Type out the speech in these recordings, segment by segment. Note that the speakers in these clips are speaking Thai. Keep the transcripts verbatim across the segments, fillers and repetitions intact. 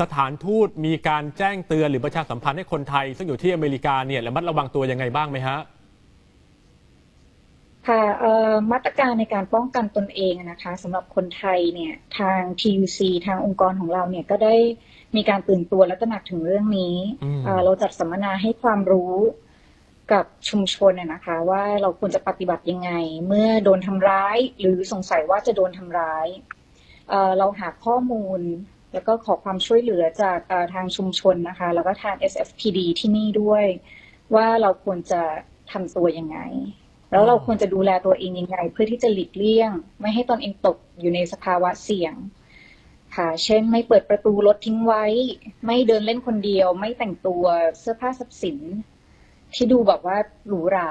สถานทูตมีการแจ้งเตือนหรือประชาสัมพันธ์ให้คนไทยซึ่งอยู่ที่อเมริกาเนี่ยระมัดระวังตัวยังไงบ้างไหมฮะค่ะมาตรการในการป้องกันตนเองนะคะสำหรับคนไทยเนี่ยทาง ที ยู ซี ทางองค์กรของเราเนี่ยก็ได้มีการตื่นตัวและตระหนักถึงเรื่องนี้เราจัดสัมมนาให้ความรู้กับชุมชนเนี่ยนะคะว่าเราควรจะปฏิบัติยังไงเมื่อโดนทำร้ายหรือสงสัยว่าจะโดนทำร้ายเราหาข้อมูลแล้วก็ขอความช่วยเหลือจากทางชุมชนนะคะแล้วก็ทาง เอส เอฟ พี ดี ที่นี่ด้วยว่าเราควรจะทำตัวยังไงแล้วเราควรจะดูแลตัวเองยังไงเพื่อที่จะหลีกเลี่ยงไม่ให้ตนเองตกอยู่ในสภาวะเสี่ยงค่ะเช่นไม่เปิดประตูรถทิ้งไว้ไม่เดินเล่นคนเดียวไม่แต่งตัวเสื้อผ้าทรัพย์สินที่ดูแบบว่าหรูหรา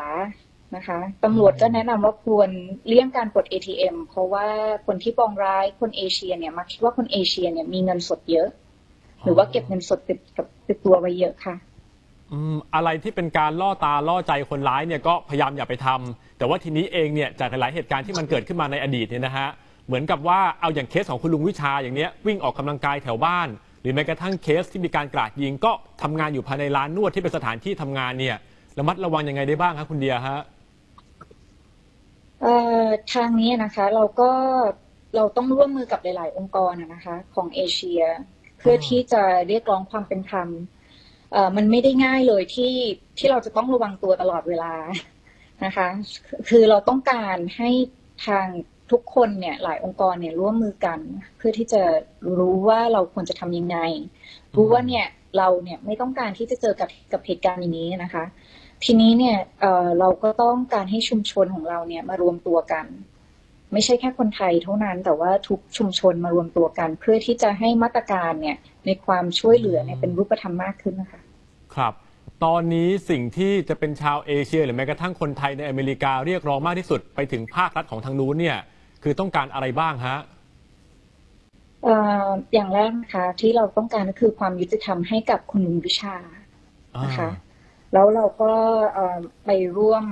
นะคะตำรวจก็แนะนำว่าควรเลี่ยงการกด เอ ที เอ็ม เพราะว่าคนที่ปองร้ายคนเอเชียเนี่ยมักคิดว่าคนเอเชียเนี่ยมีเงินสดเยอะหรือว่าเก็บเงินสดติดกับติดตัวไว้เยอะค่ะอะไรที่เป็นการล่อตาล่อใจคนร้ายเนี่ยก็พยายามอย่าไปทำแต่ว่าทีนี้เองเนี่ยจากหลายเหตุการณ์ที่มันเกิดขึ้นมาในอดีตเนี่ยนะฮะเหมือนกับว่าเอาอย่างเคสของคุณลุงวิชาอย่างเนี้ยวิ่งออกกำลังกายแถวบ้านหรือแม้กระทั่งเคสที่มีการกราดยิงก็ทำงานอยู่ภายในร้านนวดที่เป็นสถานที่ทำงานเนี่ยระมัดระวังยังไงได้บ้างคะคุณเดียฮะทางนี้นะคะเราก็เราต้องร่วมมือกับหลายๆองค์กรนะคะของเอเชียเพื่อที่จะเรียกร้องความเป็นธรรมมันไม่ได้ง่ายเลยที่ที่เราจะต้องระวังตัวตลอดเวลานะคะคือเราต้องการให้ทางทุกคนเนี่ยหลายองค์กรเนี่ยร่วมมือกันเพื่อที่จะรู้ว่าเราควรจะทำยังไงรู้ว่าเนี่ยเราเนี่ยไม่ต้องการที่จะเจอกับกับเหตุการณ์อย่างนี้นะคะทีนี้เนี่ยเราก็ต้องการให้ชุมชนของเราเนี่ยมารวมตัวกันไม่ใช่แค่คนไทยเท่านั้นแต่ว่าทุกชุมชนมารวมตัวกันเพื่อที่จะให้มาตรการเนี่ยในความช่วยเหลือเนี่ยเป็นรูปธรรมมากขึ้นนะคะครับตอนนี้สิ่งที่จะเป็นชาวเอเชียหรือแม้กระทั่งคนไทยในอเมริกาเรียกร้องมากที่สุดไปถึงภาครัฐของทางนู้นเนี่ยคือต้องการอะไรบ้างฮะอย่างแรกนะคะที่เราต้องการก็คือความยุติธรรมให้กับคุณลุงวิชานะคะแล้วเราก็ไปร่วม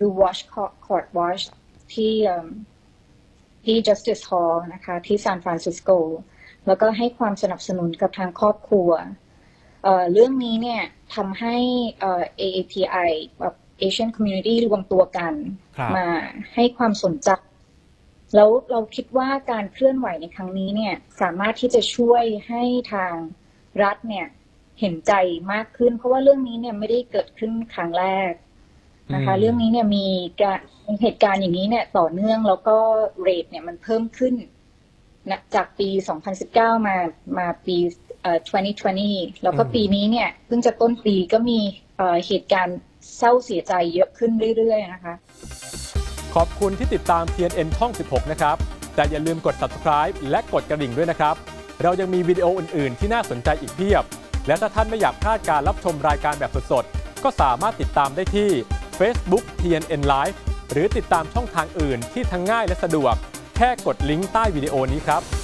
ดู watch court watch ที่ที่ Justice Hall นะคะที่ซานฟรานซิสโกแล้วก็ให้ความสนับสนุนกับทางครอบครัว เ, เรื่องนี้เนี่ยทำให้ เอ เอ ที ไอ แบบ Asian Community รวมตัวกันมาให้ความสนใจแล้วเราคิดว่าการเคลื่อนไหวในครั้งนี้เนี่ยสามารถที่จะช่วยให้ทางรัฐเนี่ยเห็นใจมากขึ้นเพราะว่าเรื่องนี้เนี่ยไม่ได้เกิดขึ้นครั้งแรกนะคะเรื่องนี้เนี่ยมีการเหตุการณ์อย่างนี้เนี่ยต่อเนื่องแล้วก็เรทเนี่ยมันเพิ่มขึ้นจากปีสองพันสิบเก้ามามาปีสองพันยี่สิบแล้วก็ปีนี้เนี่ยเพิ่งจะต้นปีก็มีเหตุการณ์เศร้าเสียใจเยอะขึ้นเรื่อยๆนะคะขอบคุณที่ติดตาม ซี เอ็น เอ็น ช่องสิบหกนะครับแต่อย่าลืมกด ซับสไครบ์ และกดกระดิ่งด้วยนะครับเรายังมีวิดีโออื่นๆที่น่าสนใจอีกเพียบและถ้าท่านไม่อยากพลาดการรับชมรายการแบบสดๆก็สามารถติดตามได้ที่ Facebook ที เอ็น เอ็น Live หรือติดตามช่องทางอื่นที่ทั้งง่ายและสะดวกแค่กดลิงก์ใต้วิดีโอนี้ครับ